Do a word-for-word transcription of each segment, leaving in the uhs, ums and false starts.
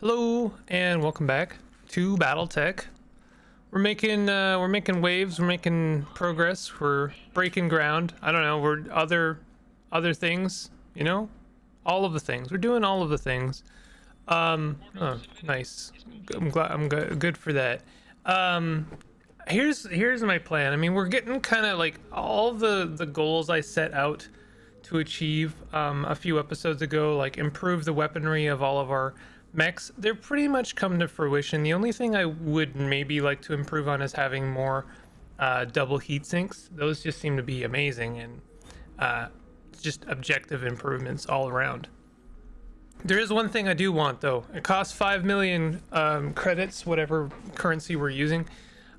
Hello and welcome back to BattleTech. We're making uh, we're making waves. We're making progress. We're breaking ground. I don't know. We're other other things. You know, all of the things. We're doing all of the things. Um, oh, nice. I'm glad. I'm good for that. Um, here's here's my plan. I mean, we're getting kind of like all the the goals I set out to achieve um, a few episodes ago, like improve the weaponry of all of our mechs. They're pretty much come to fruition. The only thing I would maybe like to improve on is having more uh, double heat sinks. Those just seem to be amazing and uh, just objective improvements all around. There is one thing I do want though. It costs five million um, credits, whatever currency we're using.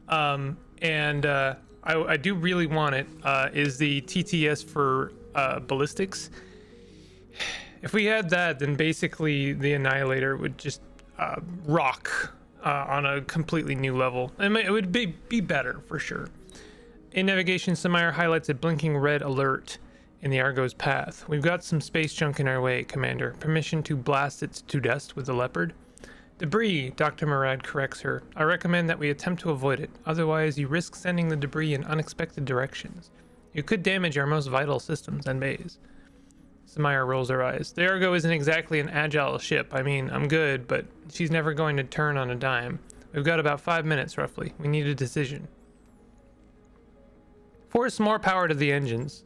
Um, and uh, I, I do really want it, uh, is the T T S for uh, ballistics. If we had that, then basically the Annihilator would just uh, rock uh, on a completely new level. It, might, it would be, be better, for sure. In navigation, Samira highlights a blinking red alert in the Argo's path. We've got some space junk in our way, Commander. Permission to blast it to dust with the Leopard? Debris, Doctor Murad corrects her. I recommend that we attempt to avoid it. Otherwise, you risk sending the debris in unexpected directions. You could damage our most vital systems and bays. Samira rolls her eyes. The Argo isn't exactly an agile ship. I mean, I'm good, but she's never going to turn on a dime. We've got about five minutes, roughly. We need a decision. Force more power to the engines.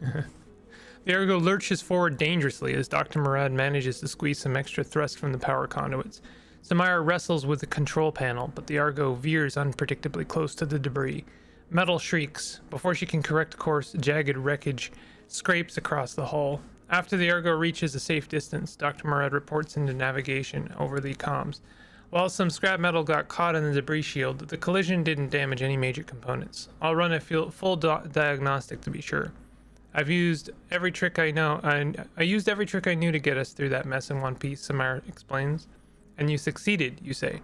The Argo lurches forward dangerously as Doctor Murad manages to squeeze some extra thrust from the power conduits. Samira wrestles with the control panel, but the Argo veers unpredictably close to the debris. Metal shrieks. Before she can correct course, jagged wreckage scrapes across the hull. After the Argo reaches a safe distance, Doctor Murad reports into navigation over the comms. While some scrap metal got caught in the debris shield, the collision didn't damage any major components. I'll run a full diagnostic to be sure. I've used every trick I know. I, I used every trick I knew to get us through that mess in one piece, Samira explains. And you succeeded, you say.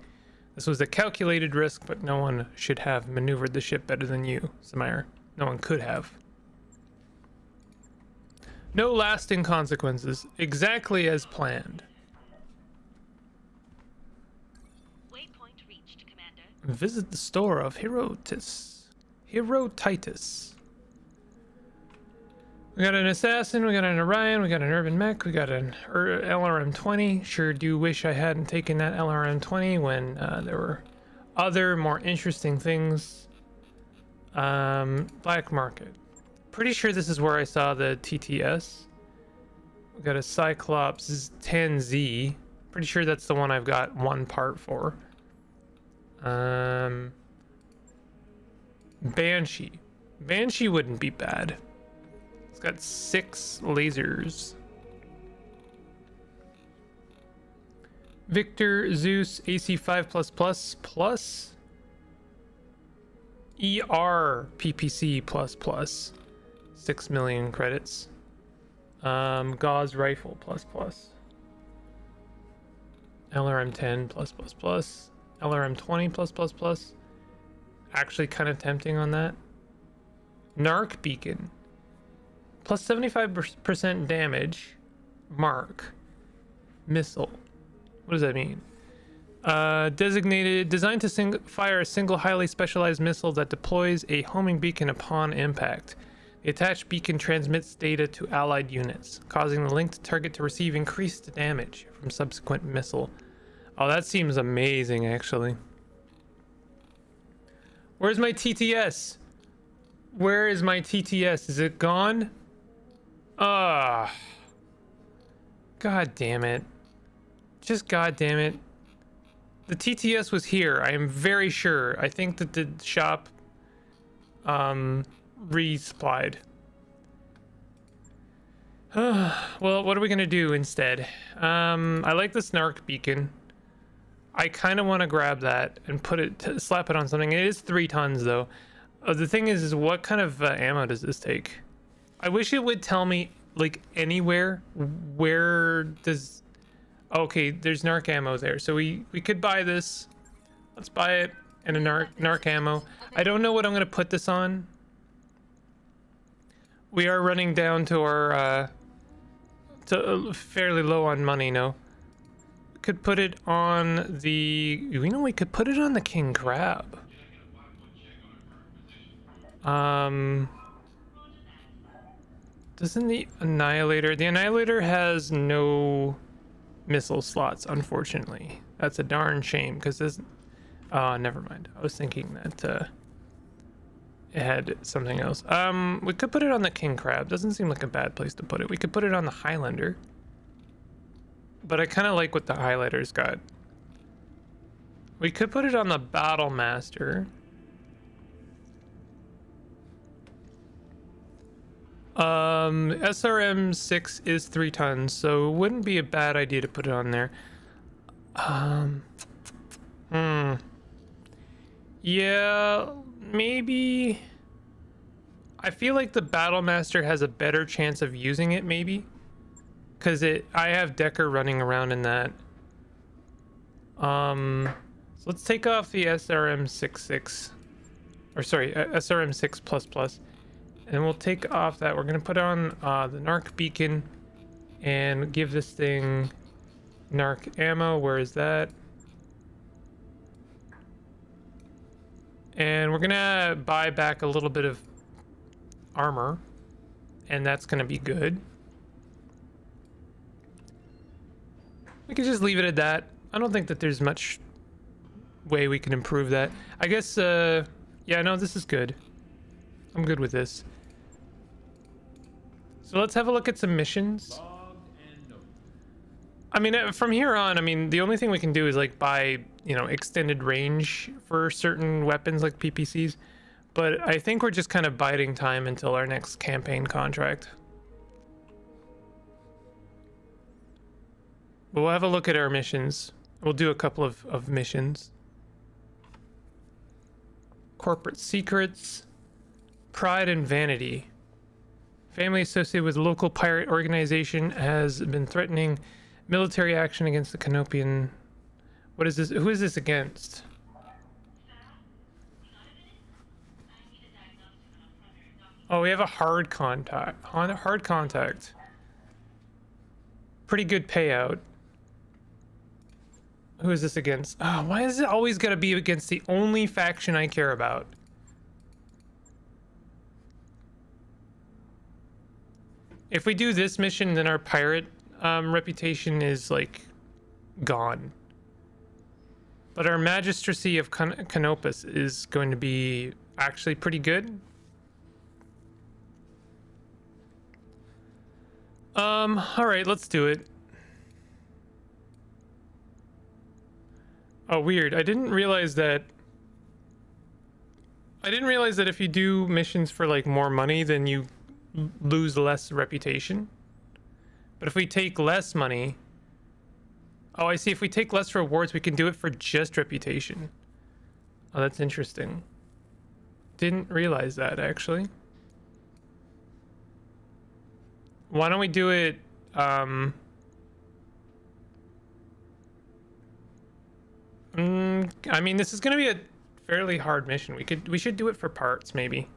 This was a calculated risk, but no one should have maneuvered the ship better than you, Samira. No one could have. No lasting consequences, exactly as planned. Waypoint reached, Commander. Visit the store of Herotis. Herotitus. We got an Assassin, we got an Orion, we got an Urban Mech, we got an L R M twenty. Sure do wish I hadn't taken that L R M twenty when uh, there were other more interesting things. Um, black market. Pretty sure this is where I saw the T T S. We got a Cyclops ten Z. Pretty sure that's the one I've got one part for. Um, Banshee. Banshee wouldn't be bad. It's got six lasers. Victor, Zeus, A C five plus plus plus. E R P P C plus plus. Six million credits. Um, Gauss rifle plus plus. L R M ten plus plus plus. L R M twenty plus plus plus. Actually, kind of tempting on that. Narc beacon. Plus seventy-five percent damage. Mark. Missile. What does that mean? Uh, designated, designed to sing fire a single highly specialized missile that deploys a homing beacon upon impact. The attached beacon transmits data to allied units, causing the linked target to receive increased damage from subsequent missile. Oh, that seems amazing, actually. Where's my T T S? Where is my T T S? Is it gone? Ah, god damn it. Just god damn it. The T T S was here, I am very sure. I think that the shop um, resupplied. Well, what are we going to do instead? Um, I like the Snark beacon. I kind of want to grab that and put it, to slap it on something. It is three tons, though. Uh, the thing is, is what kind of uh, ammo does this take? I wish it would tell me, like, anywhere. Where does... Okay, there's Narc ammo there, so we we could buy this. Let's buy it and a narc narc ammo. I don't know what I'm gonna put this on. We are running down to our uh to fairly low on money. No, could put it on the... You know, we could put it on the King Crab. Um... Doesn't the Annihilator... The Annihilator has no missile slots, unfortunately. That's a darn shame, because this... Oh, never mind. I was thinking that uh, it had something else. Um, we could put it on the King Crab. Doesn't seem like a bad place to put it. We could put it on the Highlander. But I kind of like what the Highlighter's got. We could put it on the Battle Master. Um, S R M six is three tons, so it wouldn't be a bad idea to put it on there. Um, hmm. Yeah, maybe. I feel like the Battle Master has a better chance of using it, maybe. Because it, I have Decker running around in that. Um, so let's take off the S R M six six. Or sorry, S R M six plus plus. And we'll take off that. We're going to put on uh, the Narc beacon and give this thing Narc ammo. Where is that? And we're going to buy back a little bit of armor. And that's going to be good. We could just leave it at that. I don't think that there's much way we can improve that. I guess, uh, yeah, no, this is good. I'm good with this. So let's have a look at some missions. I mean, from here on, I mean, the only thing we can do is like buy, you know, extended range for certain weapons like P P Cs. But I think we're just kind of biding time until our next campaign contract. But we'll have a look at our missions. We'll do a couple of, of missions. Corporate secrets. Pride and vanity. Family associated with local pirate organization has been threatening military action against the Canopian. What is this? Who is this against? Oh, we have a hard contact. Hard contact. Pretty good payout. Who is this against? Oh, why is it always gotta be against the only faction I care about? If we do this mission, then our pirate um, reputation is like gone. But our Magistracy of Can- Canopus is going to be actually pretty good. Um, all right, let's do it. Oh, weird. I didn't realize that. I didn't realize that if you do missions for like more money, then you lose less reputation. But if we take less money... Oh, I see. If we take less rewards, we can do it for just reputation. Oh, that's interesting. Didn't realize that, actually. Why don't we do it... Um, mm, I mean, this is going to be a fairly hard mission. We could, we should do it for parts, maybe.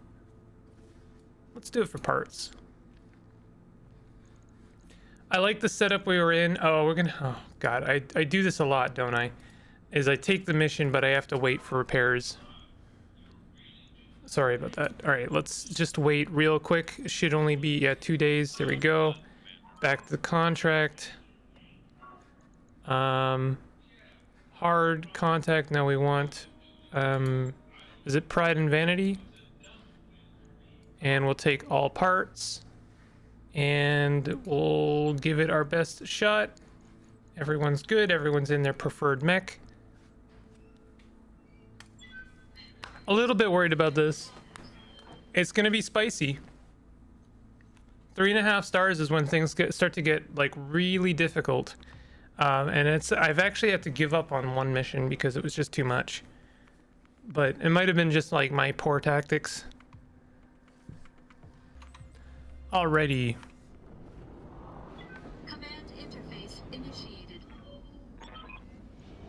Let's do it for parts. I like the setup we were in. Oh, we're gonna... Oh, God. I, I do this a lot, don't I? Is I take the mission, but I have to wait for repairs. Sorry about that. All right, let's just wait real quick. It should only be, yeah, two days. There we go. Back to the contract. Um, hard contact. Now we want... Um, is it Pride and Vanity? And we'll take all parts and we'll give it our best shot. Everyone's good. Everyone's in their preferred mech. A little bit worried about this. It's going to be spicy. Three and a half stars is when things get, start to get like really difficult. Um, and it's I've actually had to give up on one mission because it was just too much. But it might have been just like my poor tactics. Already. Command interface initiated.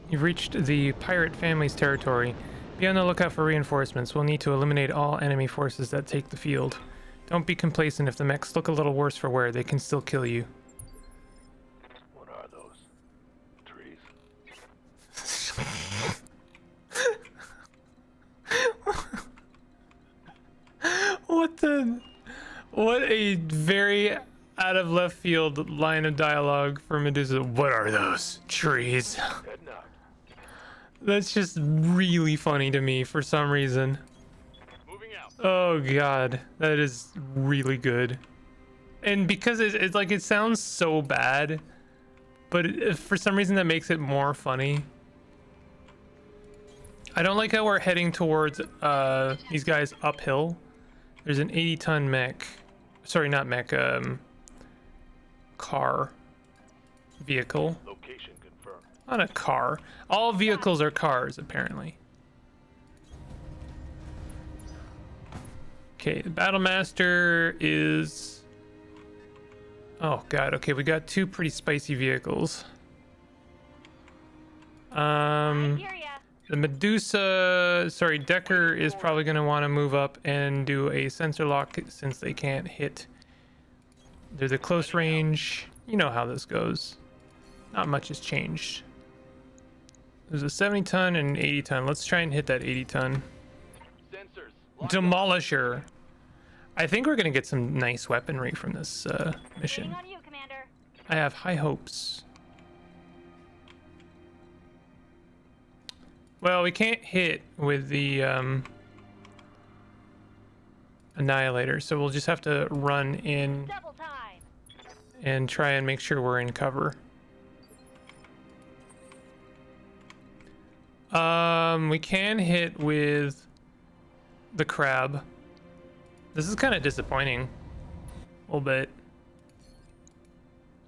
You've reached the pirate family's territory. Be on the lookout for reinforcements. We'll need to eliminate all enemy forces that take the field. Don't be complacent. If the mechs look a little worse for wear, they can still kill you. What are those? Trees? What a very out of left field line of dialogue for Medusa. What are those trees? That's just really funny to me for some reason. Moving out. Oh god, that is really good. And because it's, it's like it sounds so bad, but it, for some reason that makes it more funny. I don't like how we're heading towards uh these guys uphill. There's an eighty ton mech, sorry not mech, um car, vehicle. Location confirmed. Not a car. All vehicles are cars apparently. Okay, the Battle Master is... oh god, okay, we got two pretty spicy vehicles. Um the Medusa, sorry, Decker is probably going to want to move up and do a sensor lock since they can't hit. There's a close range, you know how this goes, not much has changed. There's a seventy ton and an eighty ton. Let's try and hit that eighty ton Demolisher. I think we're gonna get some nice weaponry from this uh, mission. On you, Commander. I have high hopes. Well, we can't hit with the um, Annihilator, so we'll just have to run in and try and make sure we're in cover. Um, we can hit with the Crab. This is kind of disappointing a little bit.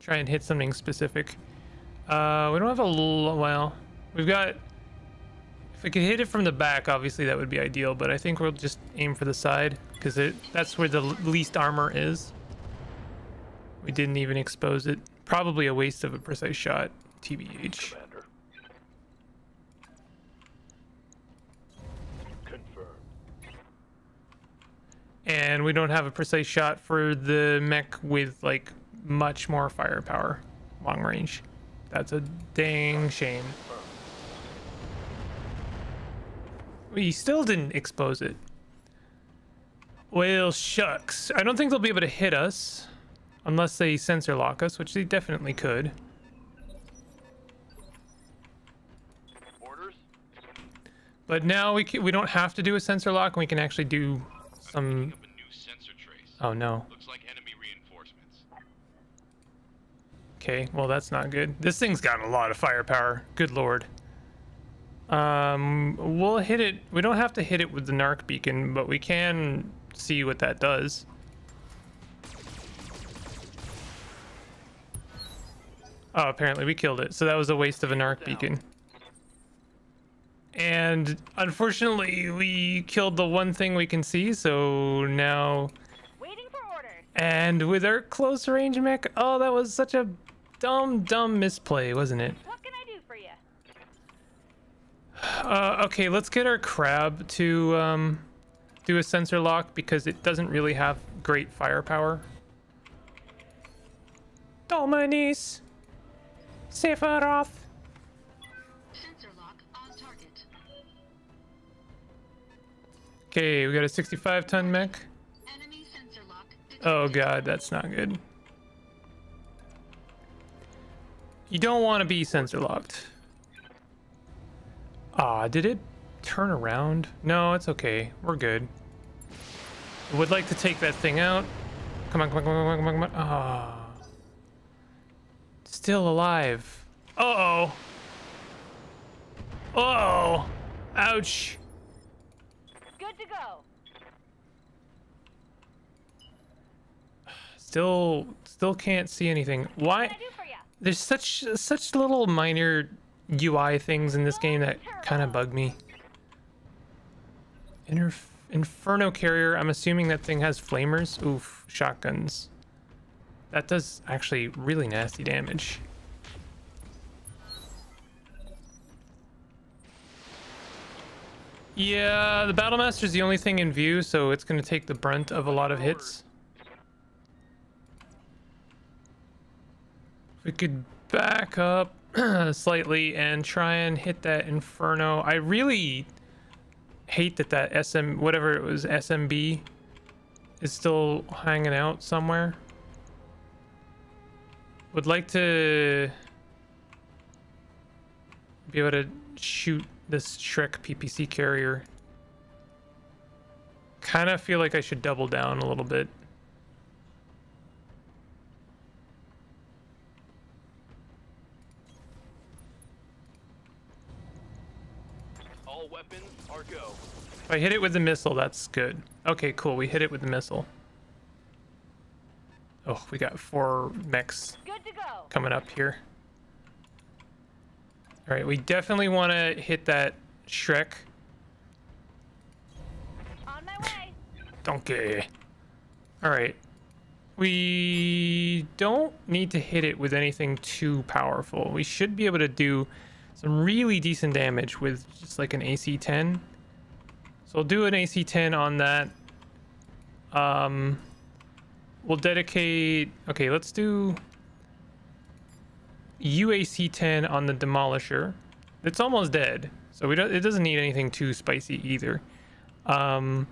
Try and hit something specific. Uh, we don't have a l well, we've got, if we could hit it from the back, obviously that would be ideal, but I think we'll just aim for the side because it that's where the least armor is. We didn't even expose it. Probably a waste of a precise shot, T B H. Commander. And we don't have a precise shot for the mech with like much more firepower, long range. That's a dang shame. We still didn't expose it. Well, shucks. I don't think they'll be able to hit us unless they sensor lock us, which they definitely could. Orders. But now we can, we don't have to do a sensor lock, and we can actually do some... up a new sensor trace. Oh no. Looks like enemy reinforcements. Okay, well that's not good. This thing's got a lot of firepower. Good lord. Um, we'll hit it. We don't have to hit it with the Narc beacon, but we can see what that does. Oh, apparently we killed it. So that was a waste of a Narc beacon. And unfortunately we killed the one thing we can see, so now waiting for orders. And with our close range mech, oh that was such a dumb dumb misplay, wasn't it? What can I do for you? Uh, okay, let's get our Crab to um, do a sensor lock because it doesn't really have great firepower. Dominis Sephiroth. Okay, we got a sixty-five ton mech. Enemy sensor lock. Oh god, that's not good. You don't want to be sensor locked. Ah, did it turn around? No, it's okay. We're good. I would like to take that thing out. Come on, come on, come on, come on, come on. Ah. Oh. Still alive. Uh-oh. Uh-oh. Ouch. To go. Still, still can't see anything. Why? There's such such little minor U I things in this game that kind of bug me. Interf Inferno carrier. I'm assuming that thing has flamers. Oof, shotguns. That does actually really nasty damage. Yeah, the Battle Master is the only thing in view, so it's going to take the brunt of a lot of hits. If we could back up slightly and try and hit that Inferno. I really hate that that S M, whatever it was, S M B is still hanging out somewhere. Would like to be able to shoot this Shrek P P C carrier. Kind of feel like I should double down a little bit. All weapons are go. If I hit it with the missile, that's good. Okay, cool. We hit it with the missile. Oh, we got four mechs coming up here. All right, we definitely want to hit that Shrek. On my way. Donkey. All right. We don't need to hit it with anything too powerful. We should be able to do some really decent damage with just like an A C ten. So we'll do an A C ten on that. Um, we'll dedicate... Okay, let's do... U A C ten on the Demolisher. It's almost dead, so we don't, it doesn't need anything too spicy either. um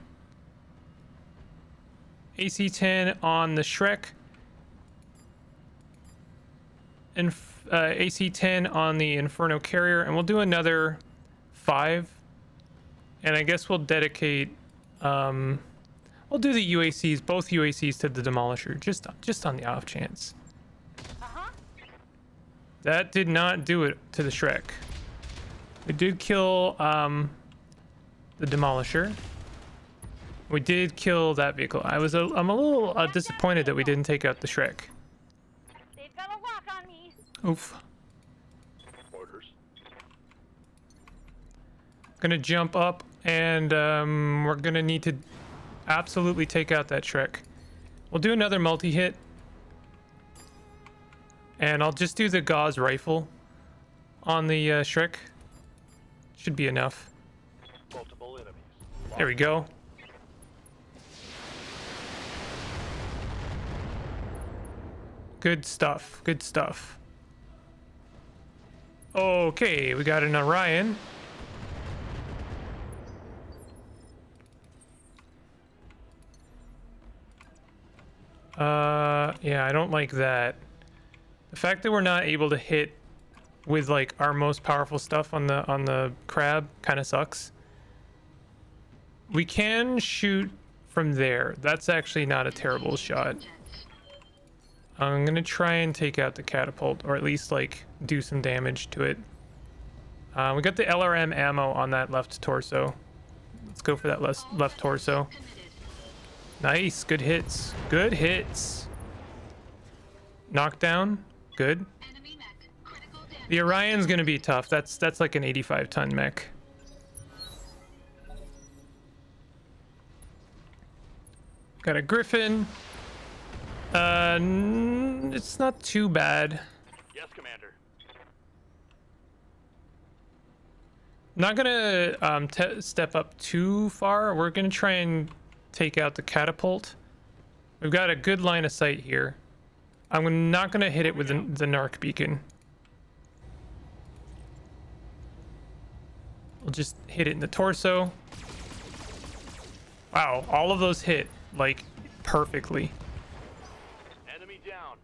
A C ten on the Shrek, and uh, A C ten on the Inferno carrier, and we'll do another five, and I guess we'll dedicate um we'll do the U A Cs, both U A Cs to the Demolisher, just just on the off chance. That did not do it to the Shrek. We did kill um, the Demolisher. We did kill that vehicle. I was a, I'm a little uh, disappointed that we didn't take out the Shrek. They've got a lock on me. Oof. Orders. Gonna jump up, and um, we're gonna need to absolutely take out that Shrek. We'll do another multi-hit. And I'll just do the Gauss rifle on the uh, Shrek. Should be enough. Multiple enemies. There we go. Good stuff. Good stuff. Okay, we got an Orion. Uh, yeah, I don't like that. The fact that we're not able to hit with like our most powerful stuff on the on the Crab kind of sucks. We can shoot from there. That's actually not a terrible shot. I'm gonna try and take out the Catapult, or at least like do some damage to it. Uh, we got the L R M ammo on that left torso. Let's go for that left left torso. Nice, good hits, good hits. Knockdown. Good. The Orion's gonna be tough. That's that's like an eighty-five ton mech. Got a Griffin. Uh, it's not too bad. Yes, Commander. Not gonna um, te step up too far. We're gonna try and take out the Catapult. We've got a good line of sight here. I'm not going to hit it with the, the Narc beacon. We'll just hit it in the torso. Wow, all of those hit, like, perfectly. Enemy down.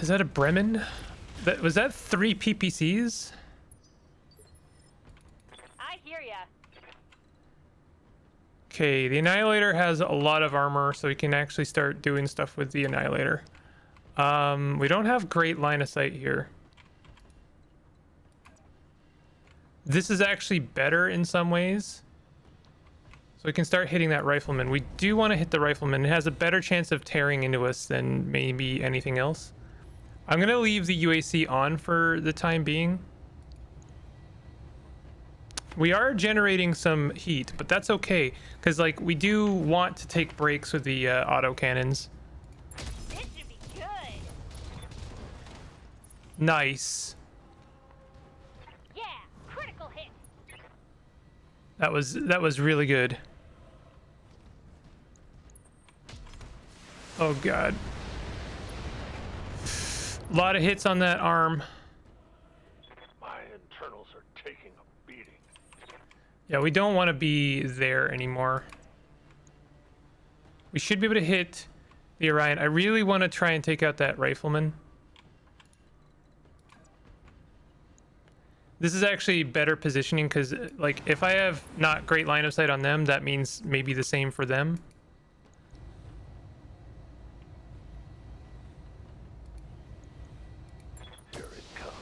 Is that a Bremen? That, was that three P P Cs? I hear ya. Okay, the Annihilator has a lot of armor, so we can actually start doing stuff with the Annihilator. Um, we don't have great line of sight here. This is actually better in some ways. So we can start hitting that Rifleman. We do want to hit the Rifleman. It has a better chance of tearing into us than maybe anything else. I'm going to leave the U A C on for the time being. We are generating some heat, but that's okay, because like we do want to take breaks with the uh, auto cannons. This should be good. Nice. Yeah, critical hit. That was that was really good. Oh god. A lot of hits on that arm. Yeah, we don't want to be there anymore. We should be able to hit the Orion. I really want to try and take out that Rifleman. This is actually better positioning because, like, if I have not great line of sight on them, that means maybe the same for them. Here it comes.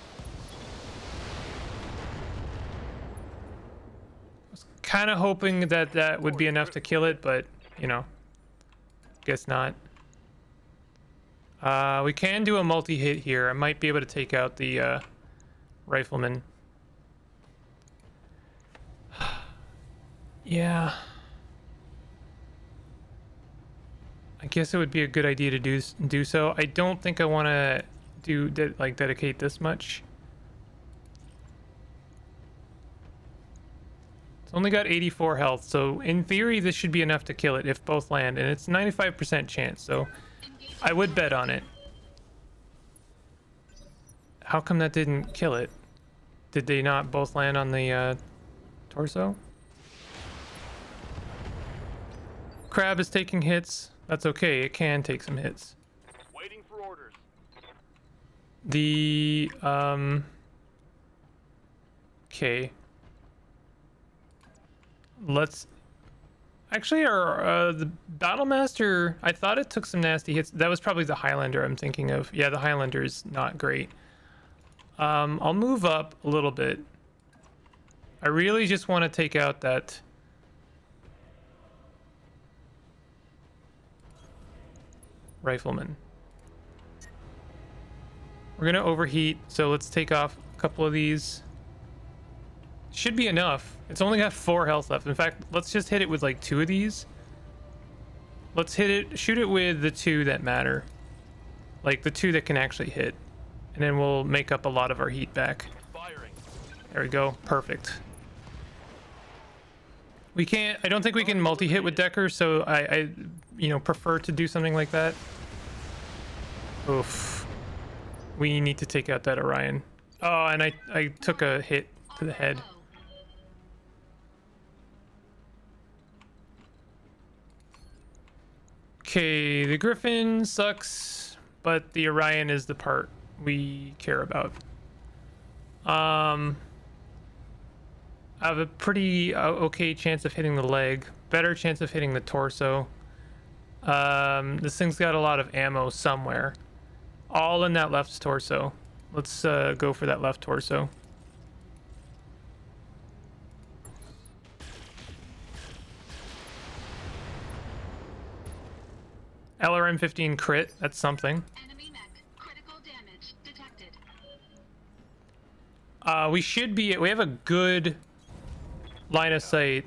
I was kind of hoping that that would be enough to kill it, but, you know, guess not. Uh, we can do a multi-hit here. I might be able to take out the uh, Rifleman. Yeah, I guess it would be a good idea to do do so. I don't think I want to do de like dedicate this much. It's only got eighty-four health, so in theory this should be enough to kill it if both land, and it's ninety-five percent chance, so I would bet on it. How come that didn't kill it? Did they not both land on the uh, torso? Crab is taking hits. That's okay. It can take some hits. Waiting for orders. The um okay. Let's actually our uh, the Battle Master, I thought it took some nasty hits. That was probably the Highlander I'm thinking of. Yeah, the Highlander is not great. Um I'll move up a little bit. I really just want to take out that Rifleman. We're gonna overheat, so let's take off a couple of these. Should be enough. It's only got four health left. In fact, let's just hit it with like two of these. Let's hit it, shoot it with the two that matter, like the two that can actually hit, and then we'll make up a lot of our heat back. Firing. There we go. Perfect. We can't, I don't think we can multi-hit with Decker, so I, I, you know, prefer to do something like that. Oof. We need to take out that Orion. Oh, and I, I took a hit to the head. Okay, the Griffin sucks, but the Orion is the part we care about. Um... I have a pretty uh, okay chance of hitting the leg, better chance of hitting the torso. Um, this thing's got a lot of ammo somewhere, all in that left torso. Let's uh, go for that left torso. L R M fifteen crit, that's something. Enemy mech, critical damage detected. Uh, we should be, we have a good line of sight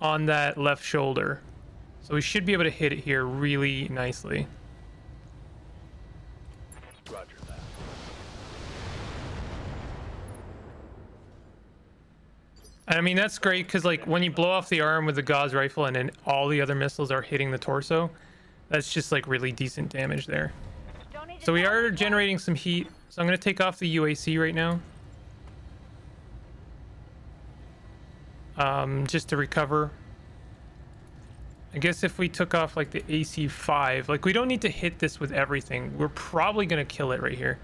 on that left shoulder, so we should be able to hit it here really nicely. Roger that. And I mean, that's great because, like, when you blow off the arm with the Gauss rifle and then all the other missiles are hitting the torso, that's just like really decent damage there. So we are generating some heat, so I'm going to take off the U A C right now. Um, just to recover. I guess if we took off like the A C five, like we don't need to hit this with everything. We're probably gonna kill it right here.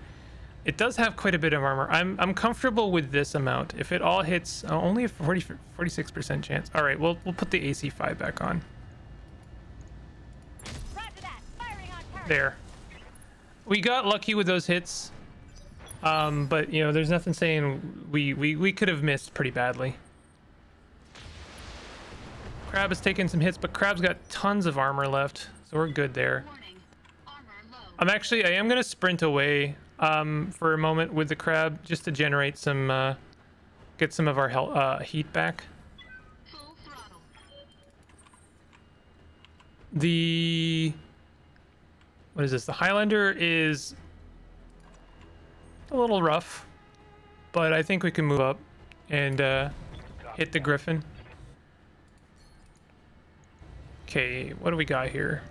It does have quite a bit of armor. I'm I'm comfortable with this amount. If it all hits, uh, only a forty-six percent chance. All right, we'll we'll put the A C five back on. Roger that. Firing on target. There. We got lucky with those hits, um, but you know, there's nothing saying we we we could have missed pretty badly. Crab has taken some hits, but Crab's got tons of armor left, so we're good there. I'm actually, I am going to sprint away um, for a moment with the Crab just to generate some, uh, get some of our uh, heat back. The, what is this? The Highlander is a little rough, but I think we can move up and uh, hit the Griffin. Okay, what do we got here?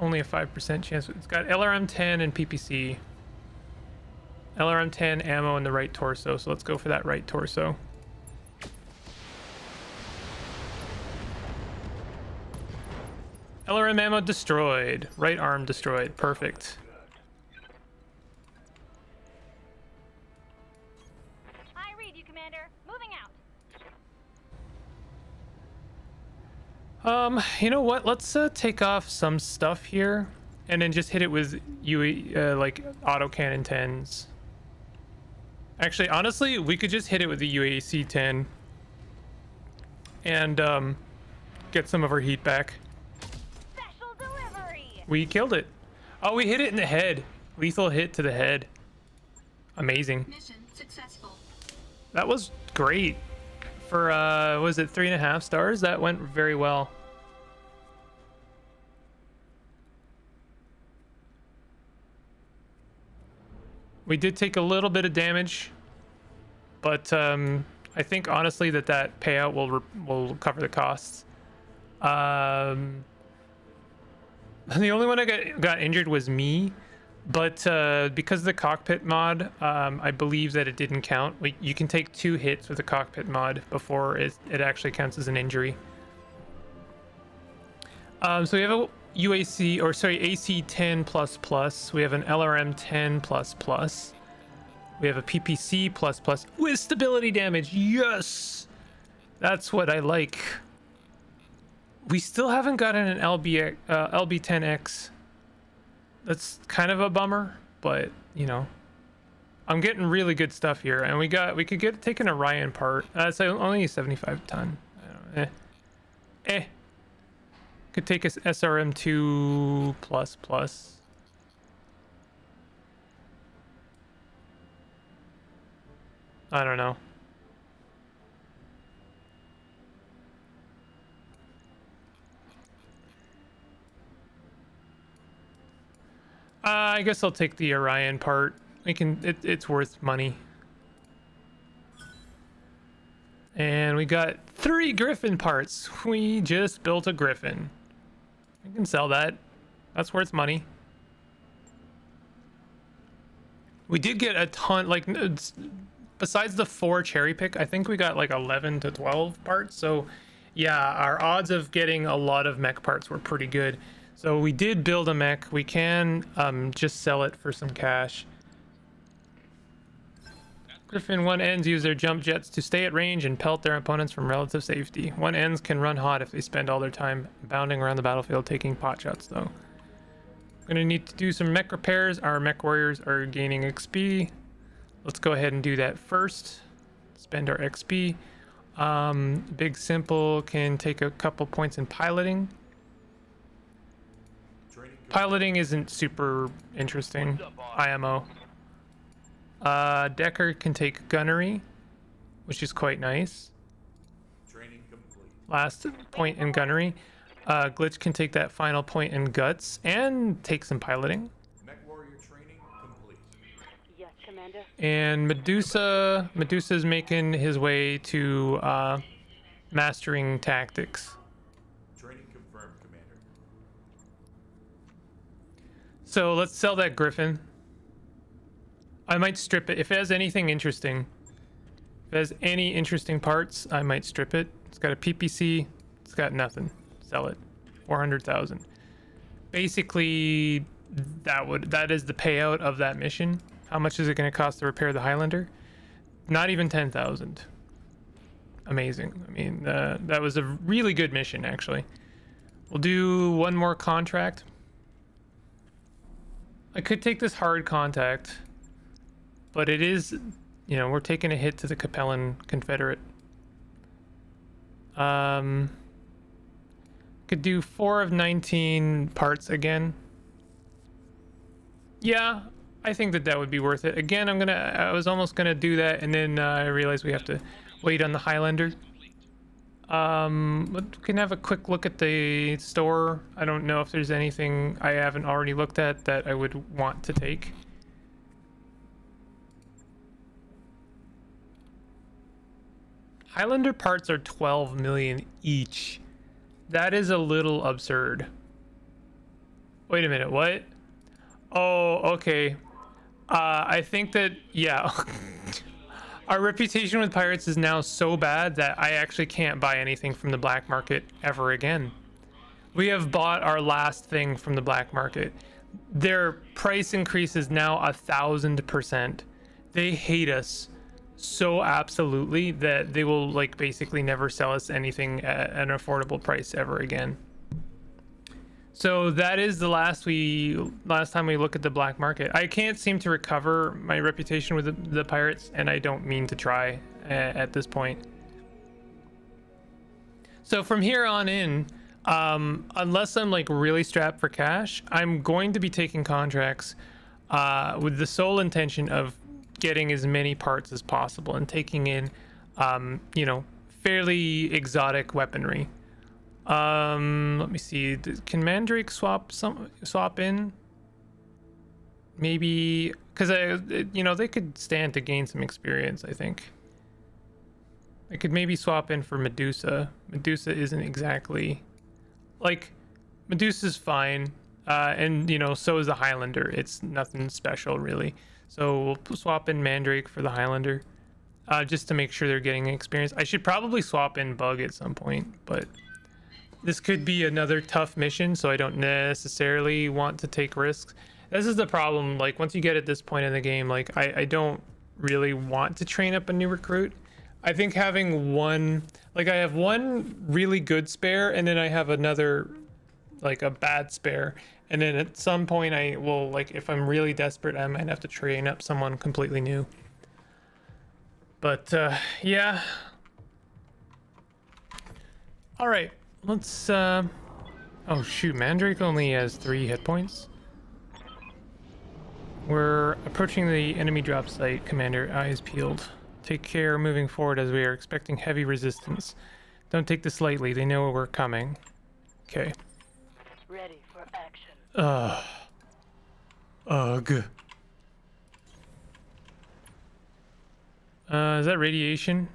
Only a five percent chance. It's got L R M ten and P P C. L R M ten ammo in the right torso, so let's go for that right torso. L R M ammo destroyed. Right arm destroyed. Perfect. I read you, Commander. Moving out. Um, you know what? Let's uh, take off some stuff here, and then just hit it with U A, uh, like autocannon tens. Actually, honestly, we could just hit it with the U A C ten and um, get some of our heat back. Special delivery. We killed it. Oh, we hit it in the head. Lethal hit to the head. Amazing. Mission successful. That was great. For, uh, was it three and a half stars? That went very well. We did take a little bit of damage, but um, I think honestly that that payout will will cover the costs. Um, the only one I got got injured was me, but uh, because of the cockpit mod, um, I believe that it didn't count. We, you can take two hits with the cockpit mod before it it actually counts as an injury. Um, so we have a U A C, or sorry, A C ten plus plus. We have an L R M ten plus plus. We have a P P C plus plus with stability damage. Yes, that's what I like. We still haven't gotten an L B uh, L B ten X. That's kind of a bummer, but you know, I'm getting really good stuff here, and we got we could get take an Orion part. Uh, it's only seventy-five ton. I don't know. Eh. Eh. Could take us S R M two plus plus. I don't know. Uh, I guess I'll take the Orion part. We can. It, it's worth money. And we got three Griffin parts. We just built a Griffin. We can sell that. That's worth money. We did get a ton, like, besides the four cherry pick, I think we got like eleven to twelve parts. So yeah, our odds of getting a lot of mech parts were pretty good. So we did build a mech. We can um, just sell it for some cash. Griffin one Ns use their jump jets to stay at range and pelt their opponents from relative safety. one Ns can run hot if they spend all their time bounding around the battlefield taking pot shots, though. I'm going to need to do some mech repairs. Our mech warriors are gaining X P. Let's go ahead and do that first. Spend our X P. Um, Big Simple can take a couple points in piloting. Piloting isn't super interesting. I M O. Uh, Decker can take gunnery, which is quite nice. Training complete. Last point in gunnery. Uh, Glitch can take that final point in guts and take some piloting. Mech warrior training complete. Yes, Commander. And Medusa, Medusa's making his way to uh, mastering tactics. Training confirmed, Commander. So let's sell that Griffin. I might strip it. If it has anything interesting, if it has any interesting parts, I might strip it. It's got a P P C. It's got nothing. Sell it. four hundred thousand. Basically, that would that is the payout of that mission. How much is it going to cost to repair the Highlander? Not even ten thousand. Amazing. I mean, uh, that was a really good mission, actually. We'll do one more contract. I could take this hard contact. But it is, you know, we're taking a hit to the Capellan Confederate. Um, could do four of nineteen parts again. Yeah, I think that that would be worth it. Again, I'm gonna, I was almost gonna do that, and then uh, I realized we have to wait on the Highlander. Um, we can have a quick look at the store. I don't know if there's anything I haven't already looked at that I would want to take. Highlander parts are twelve million each. That is a little absurd. Wait a minute, what? Oh, okay. Uh, I think that, yeah. Our reputation with pirates is now so bad that I actually can't buy anything from the black market ever again. we have bought our last thing from the black market. Their price increase is now a thousand percent. They hate us so absolutely that they will like basically never sell us anything at an affordable price ever again. So that is the last we last time we look at the black market. I can't seem to recover my reputation with the, the pirates, and I don't mean to try uh, at this point. So from here on in, um unless I'm like really strapped for cash, I'm going to be taking contracts uh with the sole intention of getting as many parts as possible and taking in um you know, fairly exotic weaponry. Um let me see, can Mandrake swap some swap in maybe, because I you know, they could stand to gain some experience. I think I could maybe swap in for Medusa. Medusa isn't exactly like, Medusa's fine, uh and you know, so is the Highlander. It's nothing special really, so we'll swap in Mandrake for the Highlander, uh just to make sure they're getting experience. I should probably swap in Bug at some point, but this could be another tough mission, so I don't necessarily want to take risks. This is the problem, like once you get at this point in the game, like i i don't really want to train up a new recruit. I think having one, like I have one really good spare, and then I have another, like a bad spare. And then at some point I will, like if I'm really desperate, I might have to train up someone completely new. But uh, yeah. All right, let's, uh, oh shoot, Mandrake only has three hit points. We're approaching the enemy drop site, Commander, eyes peeled. Take care moving forward as we are expecting heavy resistance. Don't take this lightly. They know we're coming. Okay. Ready for action. Uh, ugh. Uh, is that radiation?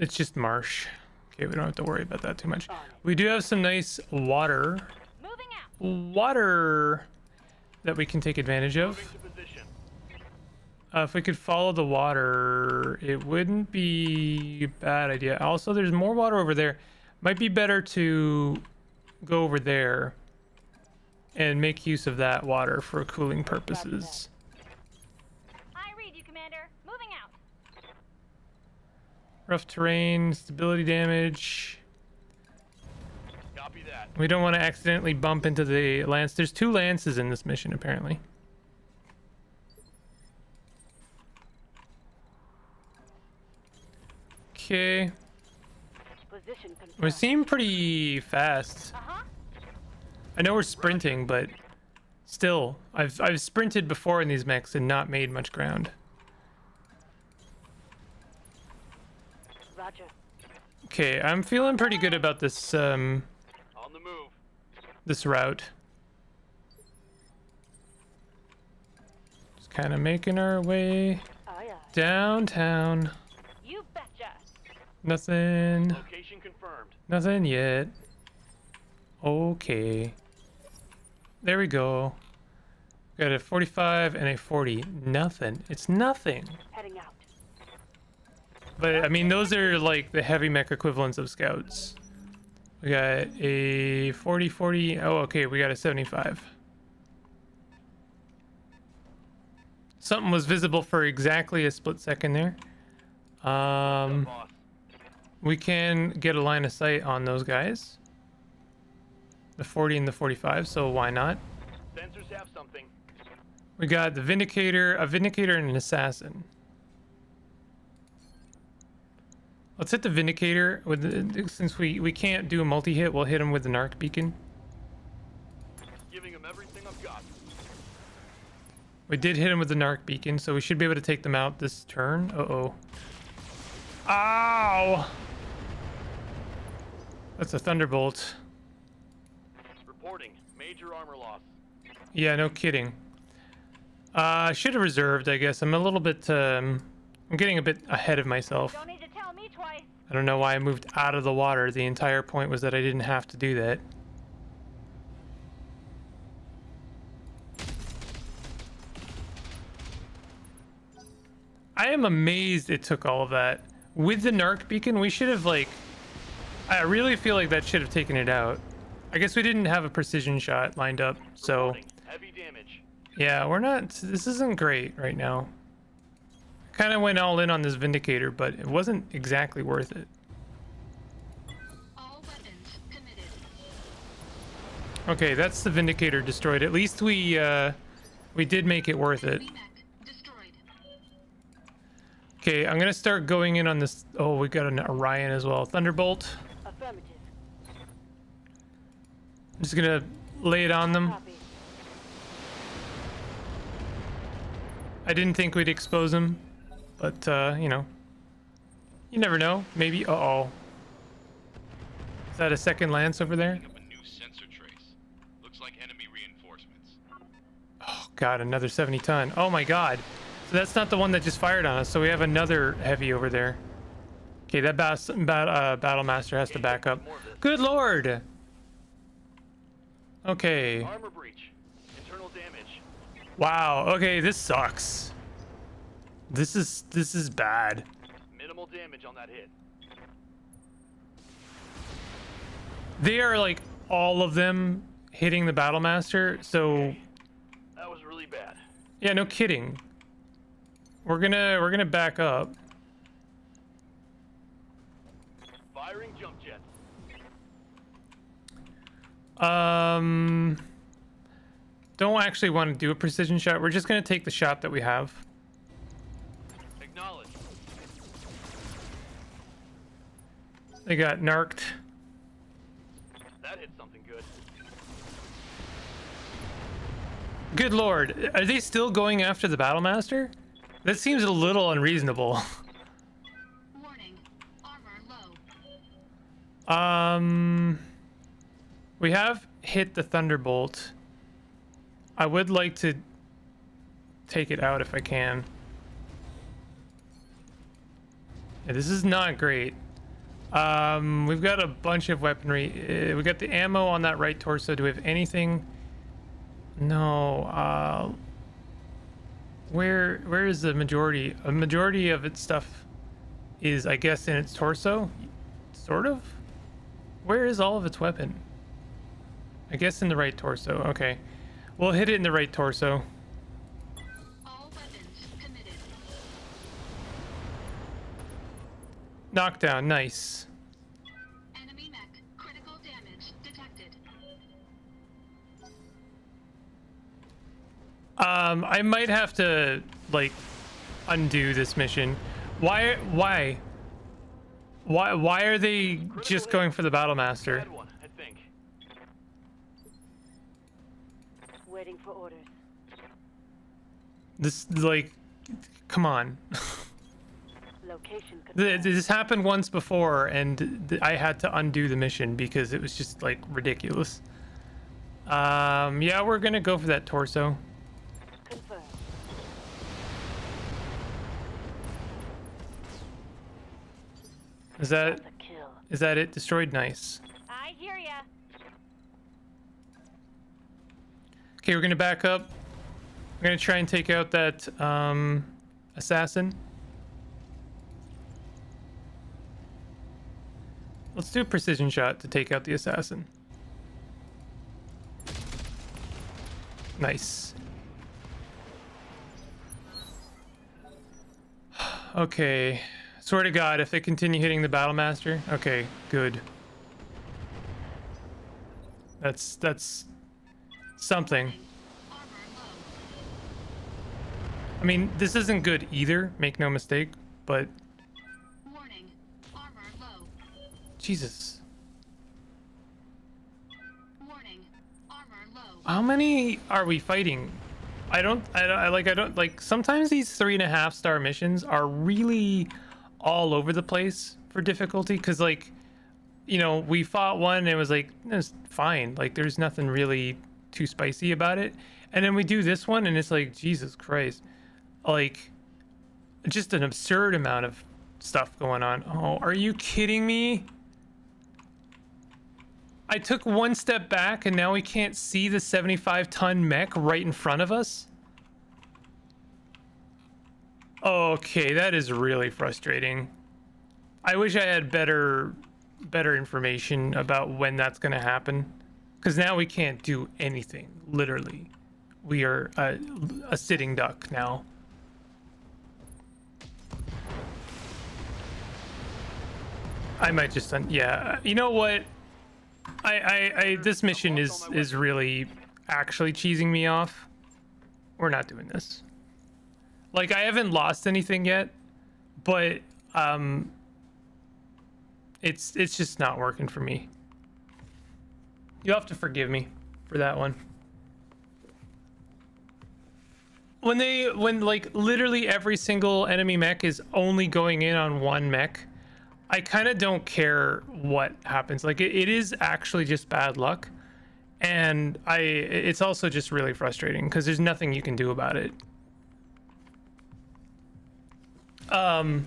It's just marsh. Okay, we don't have to worry about that too much. We do have some nice water. Moving out. Water that we can take advantage of. Uh, if we could follow the water, it wouldn't be a bad idea. Also, there's more water over there. Might be better to go over there and make use of that water for cooling purposes. I read you, Commander. Moving out. Rough terrain, stability damage. Copy that. We don't want to accidentally bump into the lance. There's two lances in this mission, apparently. Okay, we seem pretty fast. Uh-huh. I know we're sprinting, but still, I've, I've sprinted before in these mechs and not made much ground. Roger. Okay, I'm feeling pretty good about this, um, on the move. This route. Just kind of making our way oh, yeah. downtown. Nothing. Location confirmed. Nothing yet. Okay. There we go. Got a forty-five and a forty. Nothing. It's nothing. Heading out. But I mean, those are like the heavy mech equivalents of scouts. We got a forty, forty. Oh, okay. We got a seventy-five. Something was visible for exactly a split second there. Um. We can get a line of sight on those guys, the forty and the forty-five, so why not? Sensors have something. We got the Vindicator, a Vindicator and an Assassin. Let's hit the Vindicator with the, since we we can't do a multi-hit, we'll hit him with the Narc beacon. Giving him everything I've got. We did hit him with the Narc beacon, so we should be able to take them out this turn. Uh-oh. Ow! That's a Thunderbolt. Reporting major armor loss. Yeah, no kidding. Uh, I should have reserved, I guess. I'm a little bit, um, I'm getting a bit ahead of myself. Don't need to tell me twice. I don't know why I moved out of the water. The entire point was that I didn't have to do that. I am amazed it took all of that. With the Narc beacon, we should have like, I really feel like that should have taken it out. I guess we didn't have a precision shot lined up, so heavy damage. Yeah, we're not, this isn't great right now. I kind of went all in on this Vindicator, but it wasn't exactly worth it. All weapons committed. Okay, that's the Vindicator destroyed. At least we uh we did make it worth it. Okay, I'm gonna start going in on this. Oh, we got an Orion as well. Thunderbolt. I'm just gonna lay it on them. I didn't think we'd expose them, but uh, you know, you never know. Maybe. Uh oh. Is that a second lance over there? Up a new sensor trace. Looks like enemy reinforcements. Oh god, another seventy ton. Oh my god. So that's not the one that just fired on us. So we have another heavy over there. Okay, that bas bat uh, Battle Master has to back up. Good lord. Okay. Armor breach. Internal damage. Wow. Okay, this sucks. This is this is bad. Minimal damage on that hit. They are like all of them hitting the Battle Master. So okay. That was really bad. Yeah, no kidding. We're gonna we're gonna back up. Firing jump jet. Um, don't actually want to do a precision shot. We're just going to take the shot that we have. Acknowledge. They got narked. That hit something good. Good lord. Are they still going after the Battle Master? That seems a little unreasonable. Warning. Armor low. Um... We have hit the Thunderbolt. I would like to take it out if I can. Yeah, this is not great. Um, we've got a bunch of weaponry. Uh, we got the ammo on that right torso. Do we have anything? No. Uh, where where is the majority? A majority of its stuff is, I guess, in its torso, sort of. Where is all of its weapon? I guess in the right torso. Okay, we'll hit it in the right torso. All weapons committed. Knockdown, nice. Enemy mech, critical damage detected. Um, I might have to like undo this mission. Why? Why? Why? Why are they critical just going for the Battle Master? Waiting for orders. This, like, come on. Location confirmed. This happened once before, and I had to undo the mission because it was just like ridiculous. Um, yeah, we're gonna go for that torso. Confirmed. Is that is that it? Destroyed. Nice. I hear ya. Okay, we're gonna back up. We're gonna try and take out that um, assassin. Let's do a precision shot to take out the assassin. Nice. Okay. Swear to God, if they continue hitting the Battle Master, okay, good. That's that's. Something. I mean, this isn't good either, make no mistake, but warning, armor low. Jesus. Warning, armor low. How many are we fighting? I don't I, I like I don't like sometimes these three and a half star missions are really all over the place for difficulty, because like, you know, we fought one and it was like it's fine, like there's nothing really too spicy about it, and then we do this one and it's like Jesus Christ, like just an absurd amount of stuff going on. Oh, are you kidding me? I took one step back and now we can't see the seventy-five ton mech right in front of us. Okay, that is really frustrating. I wish I had better better information about when that's gonna happen. Because now we can't do anything. Literally, we are a, a sitting duck now. I might just, yeah. You know what? I, I, I this mission is is really actually cheesing me off. We're not doing this. Like, I haven't lost anything yet, but um, it's it's just not working for me. You'll have to forgive me for that one. When they, when like literally every single enemy mech is only going in on one mech, I kind of don't care what happens. Like, it, it is actually just bad luck. And I, it's also just really frustrating because there's nothing you can do about it. Um,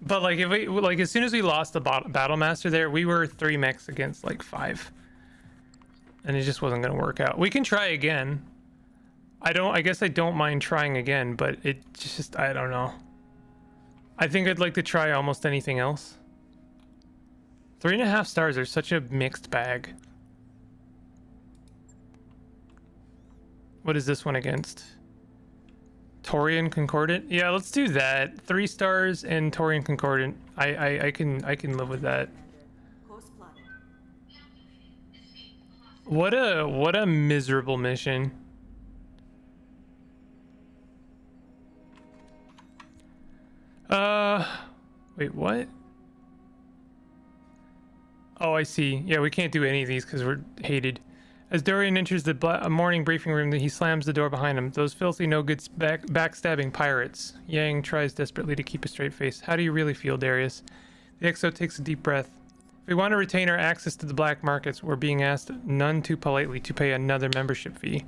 but like, if we, like, as soon as we lost the Battle Master there, we were three mechs against like five. And it just wasn't going to work out. We can try again. I don't, I guess I don't mind trying again, but it just, I don't know. I think I'd like to try almost anything else. Three and a half stars are such a mixed bag. What is this one against? Taurian Concordat? Yeah, let's do that. Three stars and Taurian Concordat. I, I, I can I can live with that. What a what a miserable mission. Uh, wait, what? Oh, I see. Yeah, we can't do any of these because we're hated. As Dorian enters the bla morning briefing room, he slams the door behind him. Those filthy, no-good back backstabbing pirates. Yang tries desperately to keep a straight face. How do you really feel, Darius? The X O takes a deep breath. If we want to retain our access to the black markets, we're being asked, none too politely, to pay another membership fee.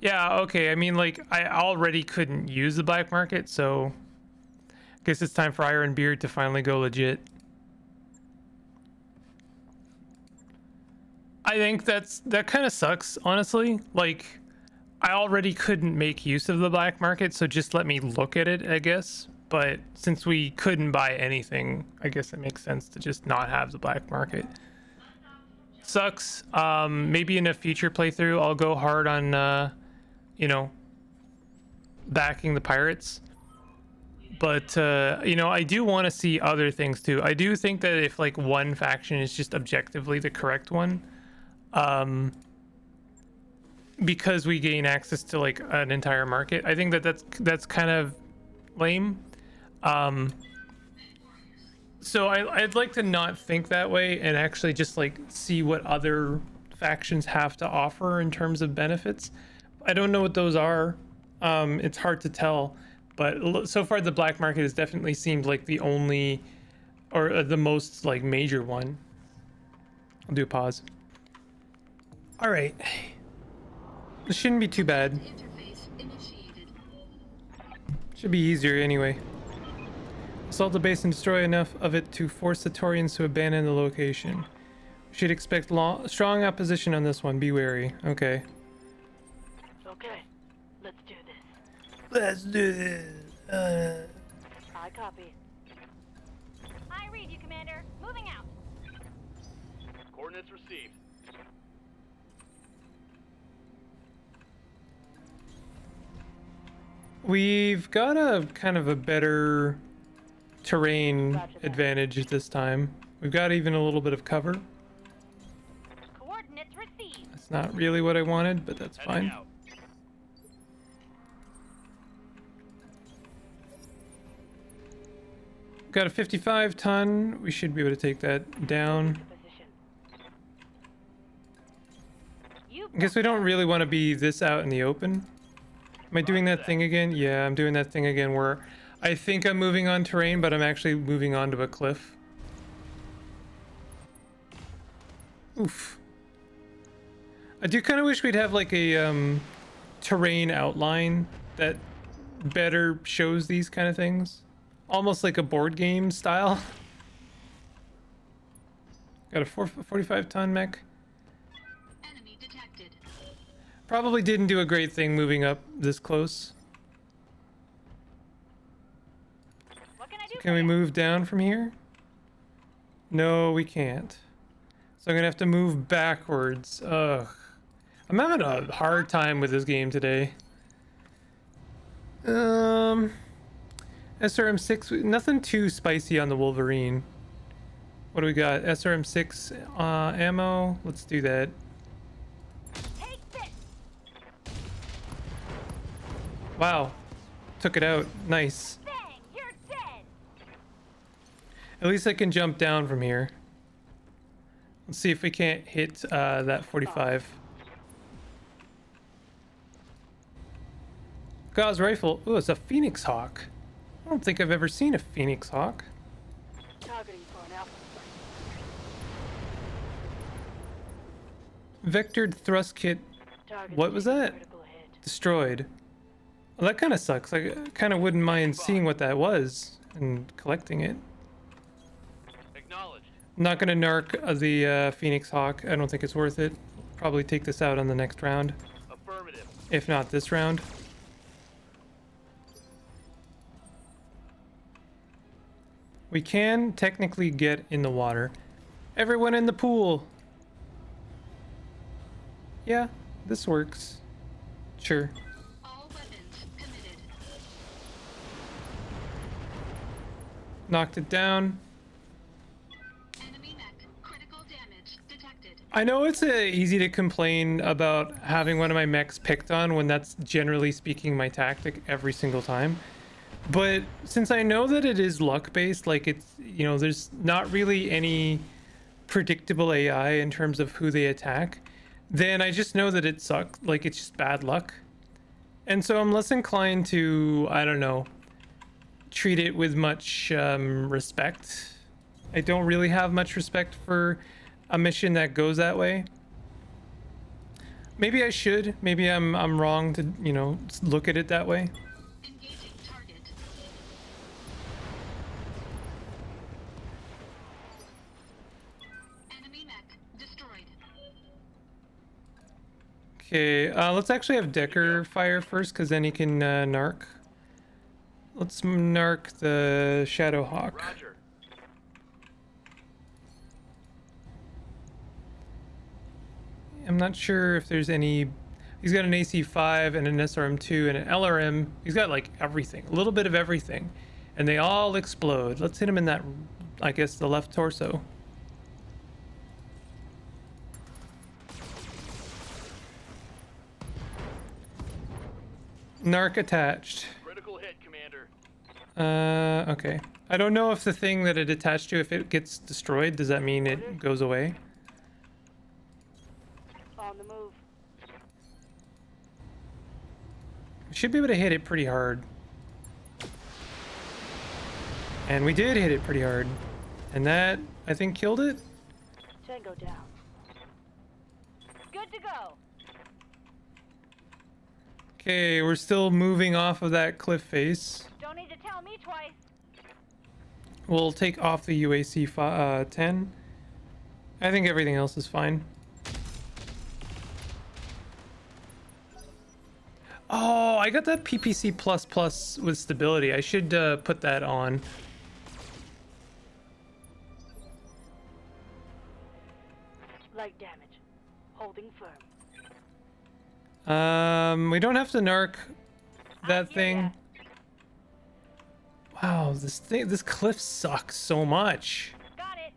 Yeah, okay. I mean, like, I already couldn't use the black market, so... Guess it's time for Iron Beard to finally go legit. I think that's that kind of sucks, honestly. Like, I already couldn't make use of the black market, so just let me look at it, I guess. But since we couldn't buy anything, I guess it makes sense to just not have the black market. Sucks. Um, maybe in a future playthrough, I'll go hard on, uh, you know, backing the pirates. But, uh, you know, I do want to see other things, too. I do think that if, like, one faction is just objectively the correct one, um, because we gain access to, like, an entire market, I think that that's, that's kind of lame. Um, so I, I'd like to not think that way and actually just, like, see what other factions have to offer in terms of benefits. I don't know what those are. Um, it's hard to tell. But so far, the black market has definitely seemed like the only, or the most, like, major one. I'll do a pause. All right. This shouldn't be too bad. Should be easier anyway. Assault the base and destroy enough of it to force the Taurians to abandon the location. We should expect long, strong opposition on this one. Be wary. Okay. Okay. Let's do this. Let's do this. Uh... I copy. I read you, Commander. Moving out. Coordinates received. We've got a kind of a better terrain advantage this time. We've got even a little bit of cover. Coordinates received. That's not really what I wanted, but that's fine. Got a fifty-five ton. We should be able to take that down. I guess we don't really want to be this out in the open. Am I doing that thing again? Yeah, I'm doing that thing again where I think I'm moving on terrain, but I'm actually moving onto a cliff. Oof. I do kind of wish we'd have like a um, terrain outline that better shows these kind of things. Almost like a board game style. Got a forty-five ton mech. Enemy detected. Probably didn't do a great thing moving up this close. What can I do? So can we move down from here? No, we can't. So I'm gonna have to move backwards. Ugh. I'm having a hard time with this game today. Um, S R M six, nothing too spicy on the Wolverine. What do we got? S R M six uh, ammo. Let's do that. Take this. Wow, took it out. Nice. Bang, you're dead. At least I can jump down from here. Let's see if we can't hit uh, that forty-five. Gauss rifle. Oh, it's a Phoenix Hawk. I don't think I've ever seen a Phoenix Hawk. Targeting for an alpha. Vectored thrust kit. What was that? Destroyed. Well, that kind of sucks. I kind of wouldn't mind seeing what that was and collecting it. Acknowledged. I'm not going to narc the uh, Phoenix Hawk. I don't think it's worth it. Probably take this out on the next round. Affirmative. If not this round. We can technically get in the water. Everyone in the pool. Yeah, this works. Sure. All weapons committed. Knocked it down. Enemy mech. Critical damage detected. I know it's uh, easy to complain about having one of my mechs picked on when that's generally speaking my tactic every single time. But since I know that it is luck based, like it's, you know, there's not really any predictable A I in terms of who they attack. Then I just know that it sucks, like it's just bad luck. And so I'm less inclined to, I don't know, treat it with much um, respect. I don't really have much respect for a mission that goes that way. Maybe I should, maybe I'm, I'm wrong to, you know, look at it that way. Okay, uh, let's actually have Decker fire first, because then he can uh, narc. Let's narc the Shadow Hawk. Roger. I'm not sure if there's any... He's got an A C five and an S R M two and an L R M. He's got, like, everything. A little bit of everything. And they all explode. Let's hit him in that, I guess, the left torso. Narc attached. Critical hit, Commander. Uh, okay. I don't know if the thing that it attached to, if it gets destroyed, does that mean it goes away? On the move. Should be able to hit it pretty hard. And we did hit it pretty hard. And that, I think, killed it? Tango down. Good to go. Okay, we're still moving off of that cliff face. Don't need to tell me twice. We'll take off the U A C uh, ten. I think everything else is fine. Oh, I got that P P C plus plus with stability. I should uh, put that on. Light damage. Holding firm. Um, we don't have to narc that thing. Wow, this thing, this cliff sucks so much. Got it.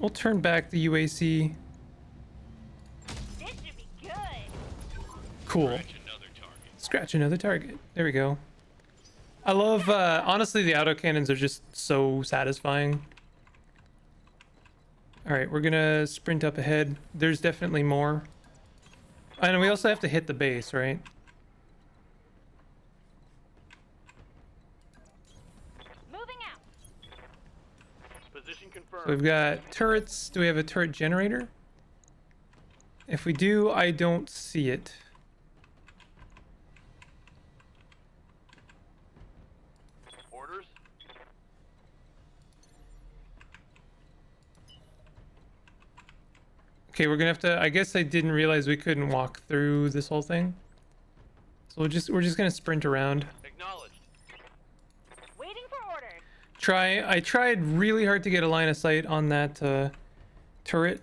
We'll turn back the U A C. This should be good. Cool. Scratch another target. Scratch another target. There we go. I love, uh, honestly, the autocannons are just so satisfying. Alright, we're gonna sprint up ahead. There's definitely more. And we also have to hit the base, right? Moving out. Position confirmed. So we've got turrets. Do we have a turret generator? If we do, I don't see it. Okay, we're gonna have to, I guess I didn't realize we couldn't walk through this whole thing. So we'll just, we're just gonna sprint around. Acknowledged. Waiting for orders. try. I tried really hard to get a line of sight on that uh, turret,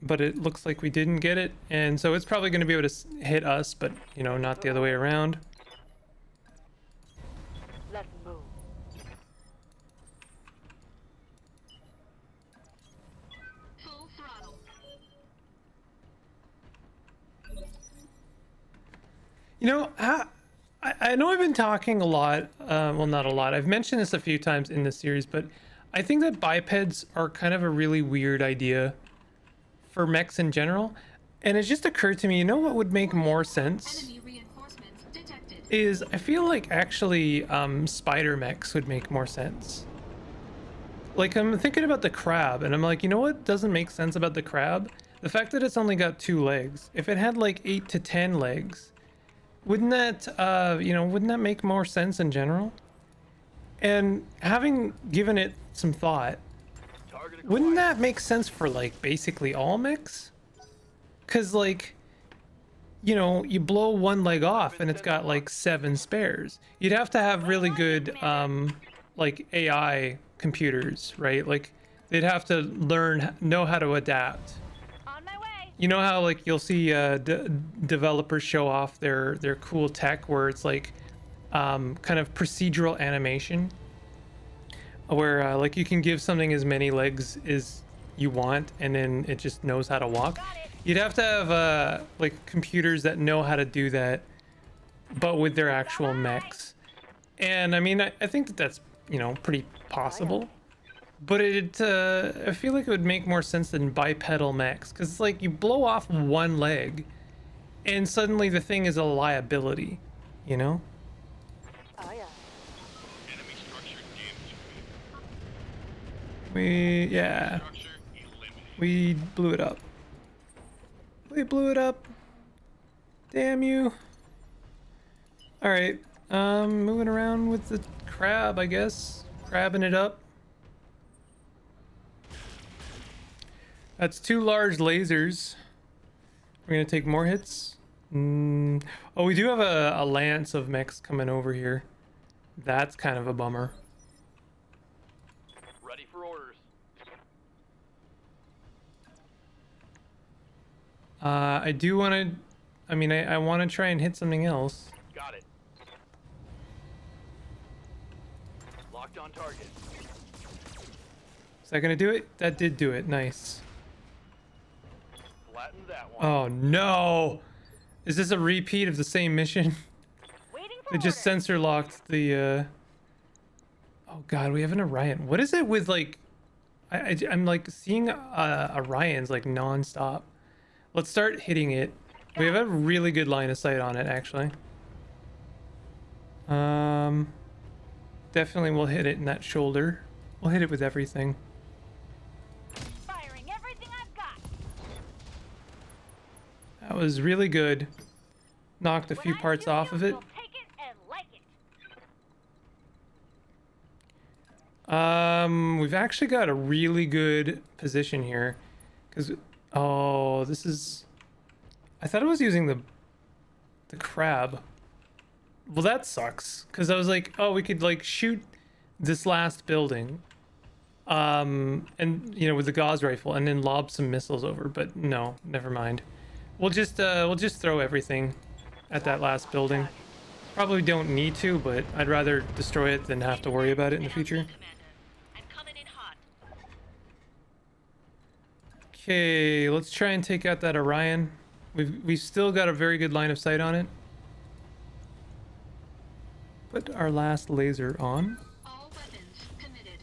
but it looks like we didn't get it, and so it's probably going to be able to hit us, but you know, not the other way around. Let move. Full throttle. You know, I, I know I've been talking a lot, uh, well, not a lot. I've mentioned this a few times in this series, but I think that bipeds are kind of a really weird idea for mechs in general, and it just occurred to me, you know what would make more sense? Enemy reinforcements detected. Is I feel like actually um, spider mechs would make more sense. Like, I'm thinking about the crab, and I'm like, you know what doesn't make sense about the crab? The fact that it's only got two legs. If it had like eight to ten legs, wouldn't that uh, you know, wouldn't that make more sense in general? And having given it some thought, wouldn't that make sense for like basically all mechs? Because like, you know, you blow one leg off and it's got like seven spares. You'd have to have really good um like A I computers, right? Like they'd have to learn know how to adapt. On my way. You know how like you'll see uh de developers show off their their cool tech where it's like um kind of procedural animation, where uh, like you can give something as many legs as you want and then it just knows how to walk. You'd have to have uh, like computers that know how to do that, but with their actual mechs. And I mean, I, I think that that's, you know, pretty possible, but it uh, I feel like it would make more sense than bipedal mechs, because it's like you blow off one leg and suddenly the thing is a liability, you know? We, yeah, we blew it up. We blew it up. Damn you. All right, um, moving around with the crab, I guess. Crabbing it up. That's two large lasers. We're going to take more hits. Mm. Oh, we do have a, a lance of mechs coming over here. That's kind of a bummer. Uh, I do want to, I mean, I, I want to try and hit something else. Got it. Locked on target. Is that going to do it? That did do it. Nice. Flatten that one. Oh, no. Is this a repeat of the same mission? Waiting for they just order. Sensor locked the, uh... Oh, God, we have an Orion. What is it with, like... I, I, I'm, like, seeing uh, Orions, like, non-stop. Let's start hitting it. We have a really good line of sight on it, actually. Um, definitely we'll hit it in that shoulder. We'll hit it with everything. Firing everything I've got. That was really good. Knocked a few parts off of it. Um, we've actually got a really good position here, because. Oh, this is... I thought I was using the the crab. Well, that sucks, because I was like, oh, we could, like, shoot this last building. Um, and, you know, with the Gauss rifle, and then lob some missiles over, but no, never mind. We'll just, uh, we'll just throw everything at that last building. Probably don't need to, but I'd rather destroy it than have to worry about it in the future. Okay, let's try and take out that Orion. We've, we've still got a very good line of sight on it. Put our last laser on. All weapons committed.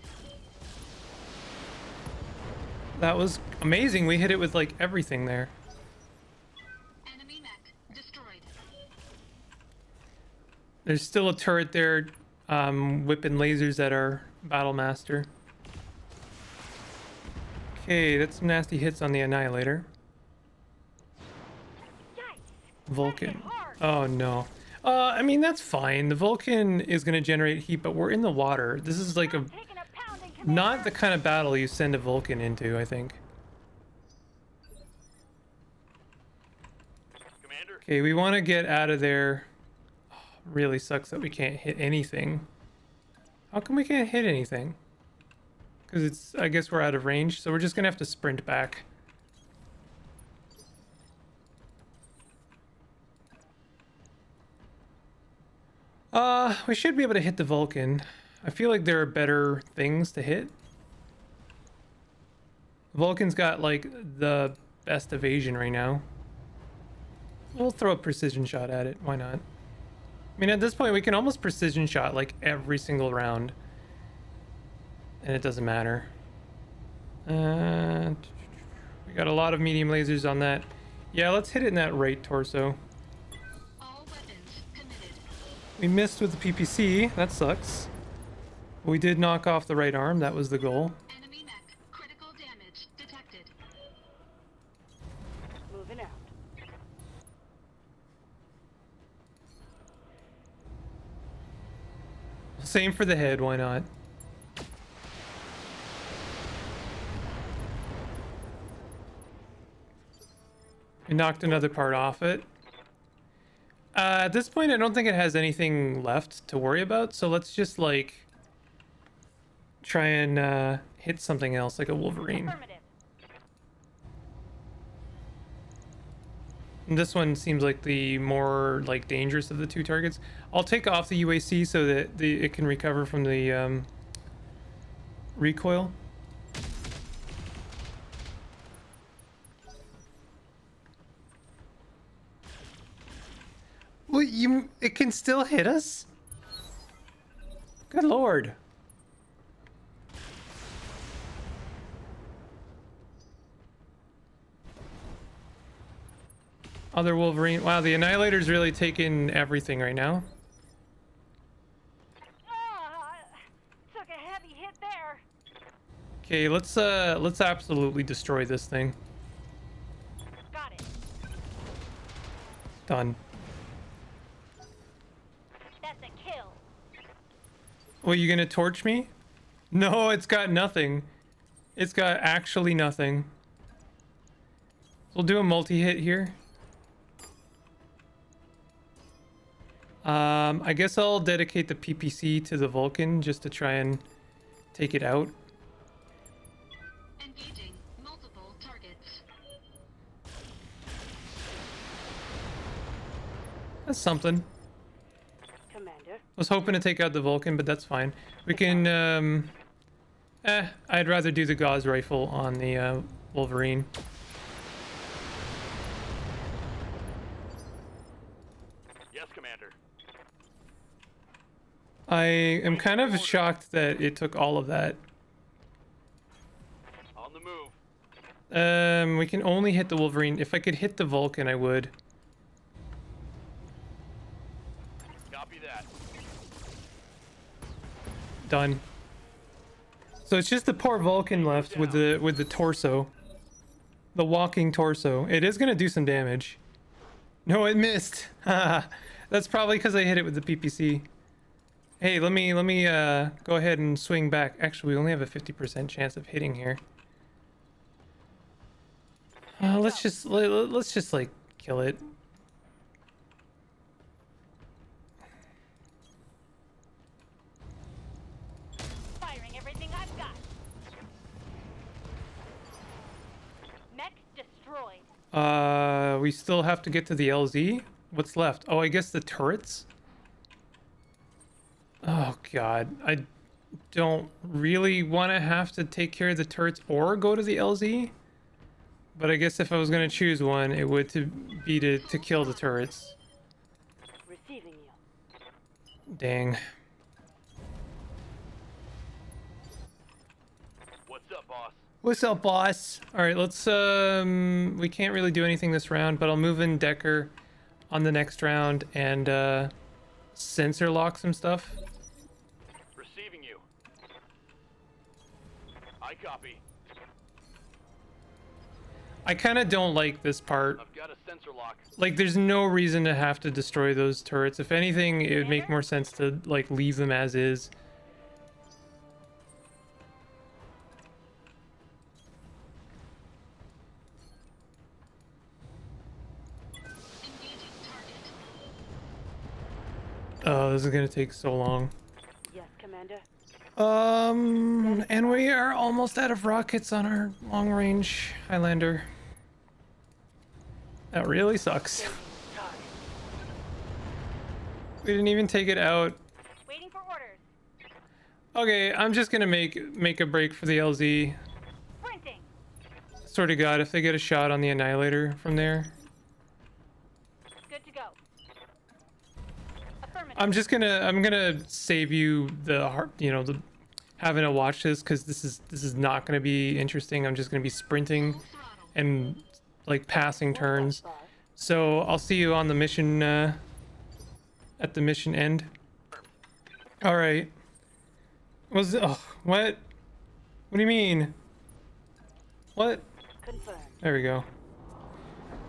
That was amazing. We hit it with like everything there. Enemy mech destroyed. There's still a turret there, um, whipping lasers at our Battle Master. Hey, that's some nasty hits on the Annihilator. Vulcan. Oh, no. Uh, I mean, that's fine. The Vulcan is going to generate heat, but we're in the water. This is like a... not the kind of battle you send a Vulcan into, I think. Okay, we want to get out of there. Oh, really sucks that we can't hit anything. How come we can't hit anything? Because it's, I guess we're out of range, so we're just going to have to sprint back. Uh, we should be able to hit the Vulcan. I feel like there are better things to hit. Vulcan's got, like, the best evasion right now. We'll throw a precision shot at it. Why not? I mean, at this point, we can almost precision shot, like, every single round. And it doesn't matter. Uh, we got a lot of medium lasers on that. Yeah, let's hit it in that right torso. We missed with the P P C. That sucks. We did knock off the right arm. That was the goal. Enemy mech. Critical damage detected. Moving out. Same for the head. Why not? We knocked another part off it. Uh, at this point, I don't think it has anything left to worry about, so let's just, like, try and uh, hit something else, like a Wolverine. And this one seems like the more, like, dangerous of the two targets. I'll take off the U A C so that the, it can recover from the um, recoil. Well, you, it can still hit us? Good lord. Other Wolverine. Wow, the Annihilator's really taking everything right now. Oh, took a heavy hit there. Okay, let's uh let's absolutely destroy this thing. Got it. Done. Well, you gonna torch me? No, it's got nothing. It's got actually nothing. We'll do a multi-hit here. Um, I guess I'll dedicate the P P C to the Vulcan just to try and take it out. Engaging multiple targets. That's something. I was hoping to take out the Vulcan, but that's fine. We can, um... Eh, I'd rather do the Gauss rifle on the uh, Wolverine. Yes, Commander. I am kind of shocked that it took all of that. On the move. Um, we can only hit the Wolverine. If I could hit the Vulcan, I would. Done. So it's just the poor Vulcan left with the with the torso, the walking torso. It is gonna do some damage. No, it missed. That's probably because I hit it with the P P C. Hey, let me let me uh, go ahead and swing back. Actually, we only have a fifty percent chance of hitting here. Uh, let's just let, let's just like kill it. Uh, we still have to get to the L Z. What's left? Oh, I guess the turrets. Oh god, I don't really want to have to take care of the turrets or go to the L Z. But I guess if I was going to choose one, it would to be to, to kill the turrets. Receiving you. Dang. What's up, boss? What's up, boss? All right, let's um we can't really do anything this round, but I'll move in Decker on the next round and uh sensor lock some stuff. Receiving you. I copy. I kind of don't like this part. I've got a sensor lock. Like, there's no reason to have to destroy those turrets. If anything, it would make more sense to like leave them as is. Oh, this is gonna take so long. Yes, Commander. Um, and we are almost out of rockets on our long-range Highlander. That really sucks. We didn't even take it out. Waiting for orders. Okay, I'm just gonna make make a break for the L Z. Printing. Sort of God, if they get a shot on the Annihilator from there. Good to go. Affirmative. I'm just gonna I'm gonna save you the you know the having to watch this, because this is this is not gonna be interesting. I'm just gonna be sprinting and like passing turns. So I'll see you on the mission. Uh, at the mission end. All right. Was oh what? What do you mean? What? Confirmed. There we go.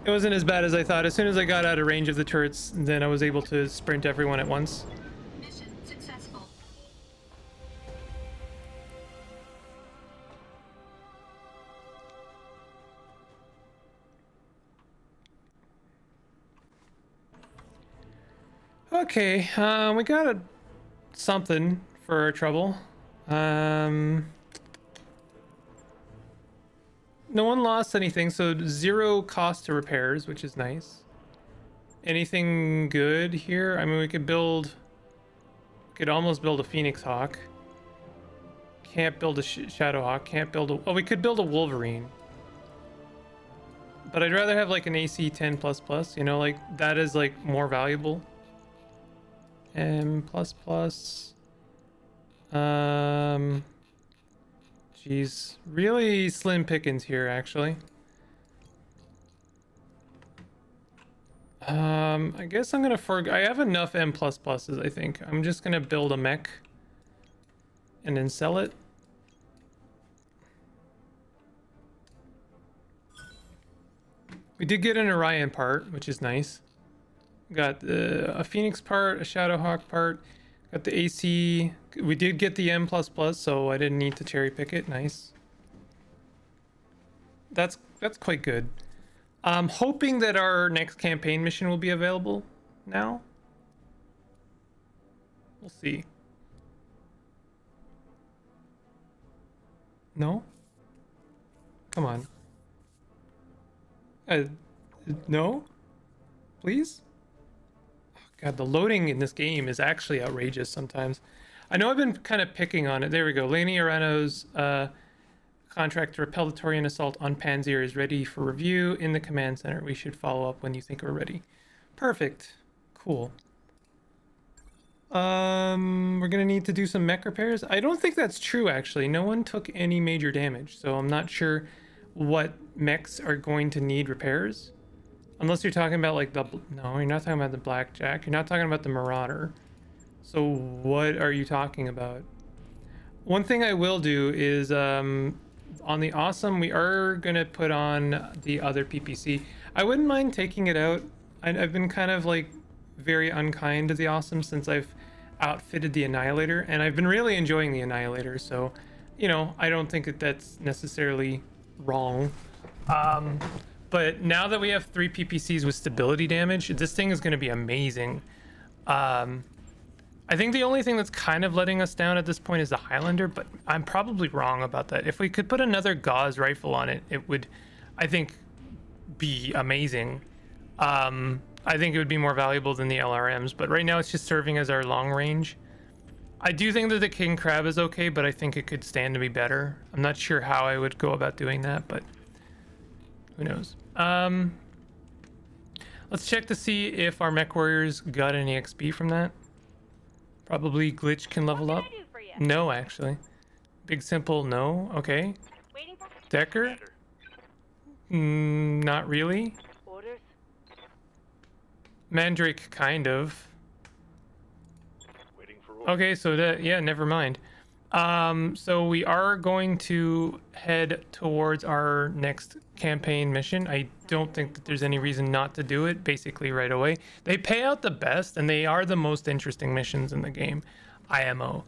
It wasn't as bad as I thought. As soon as I got out of range of the turrets, then I was able to sprint everyone at once. Mission successful. Okay, uh, we got a, something for our trouble. Um, no one lost anything, so zero cost to repairs, which is nice. Anything good here? I mean, we could build... We could almost build a Phoenix Hawk. Can't build a sh Shadow Hawk. Can't build a... Oh, we could build a Wolverine. But I'd rather have, like, an A C ten plus plus. You know, like, that is, like, more valuable. M plus plus. Um, geez, really slim pickings here, actually. Um, I guess I'm gonna forg. I have enough M plus pluses. I think I'm just gonna build a mech and then sell it. We did get an Orion part, which is nice. Got uh, a Phoenix part, a Shadow Hawk part, got the A C. We did get the M plus plus, so I didn't need to cherry pick it. Nice. That's that's quite good. I'm hoping that our next campaign mission will be available now. We'll see. No? Come on. Uh, no? Please? God, the loading in this game is actually outrageous sometimes. I know I've been kind of picking on it. There we go. Laney Arano's uh, contract to repel the Taurian assault on Panzer is ready for review in the command center. We should follow up when you think we're ready. Perfect. Cool. Um, we're going to need to do some mech repairs. I don't think that's true, actually. No one took any major damage, so I'm not sure what mechs are going to need repairs. Unless you're talking about like the... No, you're not talking about the Blackjack. You're not talking about the Marauder. So what are you talking about? One thing I will do is um, on the Awesome, we are going to put on the other P P C. I wouldn't mind taking it out. I, I've been kind of like very unkind to the Awesome since I've outfitted the Annihilator. And I've been really enjoying the Annihilator. So, you know, I don't think that that's necessarily wrong. Um... But now that we have three P P Cs with stability damage, this thing is going to be amazing. Um, I think the only thing that's kind of letting us down at this point is the Highlander, but I'm probably wrong about that. If we could put another Gauss rifle on it, it would, I think, be amazing. Um, I think it would be more valuable than the L R Ms, but right now it's just serving as our long range. I do think that the King Crab is okay, but I think it could stand to be better. I'm not sure how I would go about doing that, but... Who knows? Um, let's check to see if our mech warriors got any X P from that. Probably Glitch can level up. No, actually. Big Simple, no. Okay. Decker? Mm, not really. Mandrake, kind of. Okay, so that, yeah, never mind. Um, so we are going to head towards our next campaign mission. I don't think that there's any reason not to do it basically right away. They pay out the best and they are the most interesting missions in the game, I M O.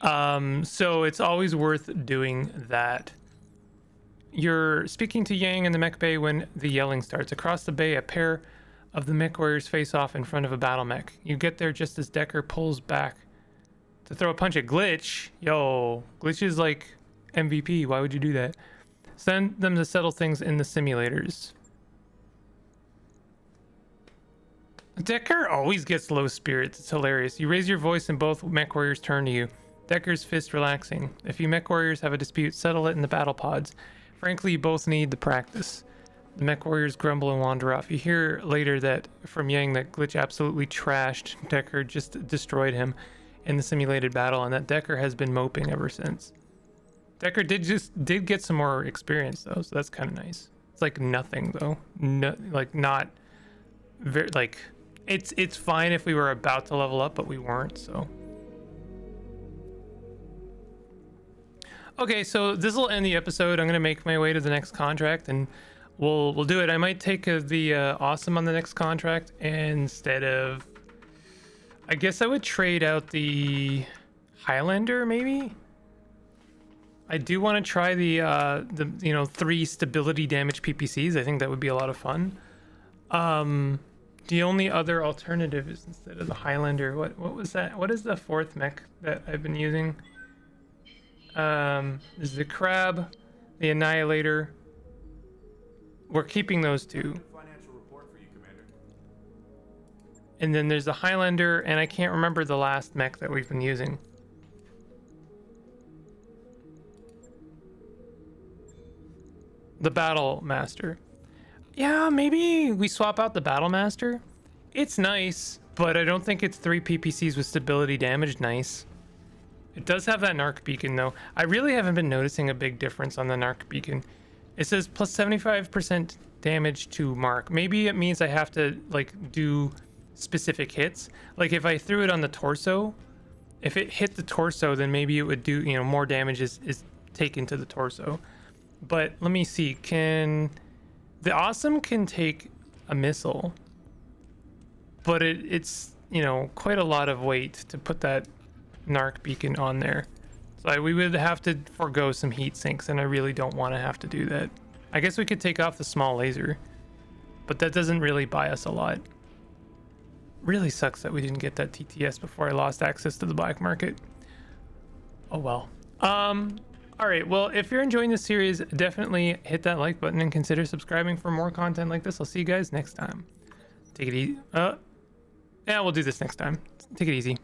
Um, so it's always worth doing that. You're speaking to Yang in the mech bay when the yelling starts. Across the bay, a pair of the mech warriors face off in front of a battle mech. You get there just as Decker pulls back to throw a punch at Glitch. Yo, Glitch is like M V P. Why would you do that? Send them to settle things in the simulators. Decker always gets low spirits. It's hilarious. You raise your voice and both mech warriors turn to you. Decker's fist relaxing. If you mech warriors have a dispute, settle it in the battle pods. Frankly, you both need the practice. The mech warriors grumble and wander off. You hear later that from Yang that Glitch absolutely trashed Decker, just destroyed him in the simulated battle, and that Decker has been moping ever since. Decker did just did get some more experience though, so that's kind of nice. It's like nothing though, no, like not very like it's it's fine if we were about to level up, but we weren't. So okay, so this will end the episode. I'm gonna make my way to the next contract and we'll we'll do it. I might take uh, the uh, Awesome on the next contract instead of, I guess I would trade out the Highlander maybe. I do want to try the uh the you know three stability damage P P Cs. I think that would be a lot of fun. Um the only other alternative is instead of the Highlander, what what was that, what is the fourth mech that I've been using? Um this is the Crab, the Annihilator. We're keeping those two. And then there's the Highlander, and I can't remember the last mech that we've been using. The Battle Master. Yeah, maybe we swap out the Battle Master. It's nice, but I don't think it's three P P Cs with stability damage nice. It does have that Narc beacon though. I really haven't been noticing a big difference on the Narc beacon. It says plus seventy-five percent damage to mark. Maybe it means I have to like do specific hits. Like if I threw it on the torso, if it hit the torso, then maybe it would do, you know, more damage is, is taken to the torso. But let me see, can the Awesome can take a missile, but it, it's, you know, quite a lot of weight to put that Narc beacon on there, so I, we would have to forego some heat sinks, and I really don't want to have to do that. I guess we could take off the small laser, but that doesn't really buy us a lot. Really sucks that we didn't get that T T S before I lost access to the black market. Oh well. um All right, well, if you're enjoying this series, definitely hit that like button and consider subscribing for more content like this. I'll see you guys next time. Take it easy. Uh, yeah, we'll do this next time. Take it easy.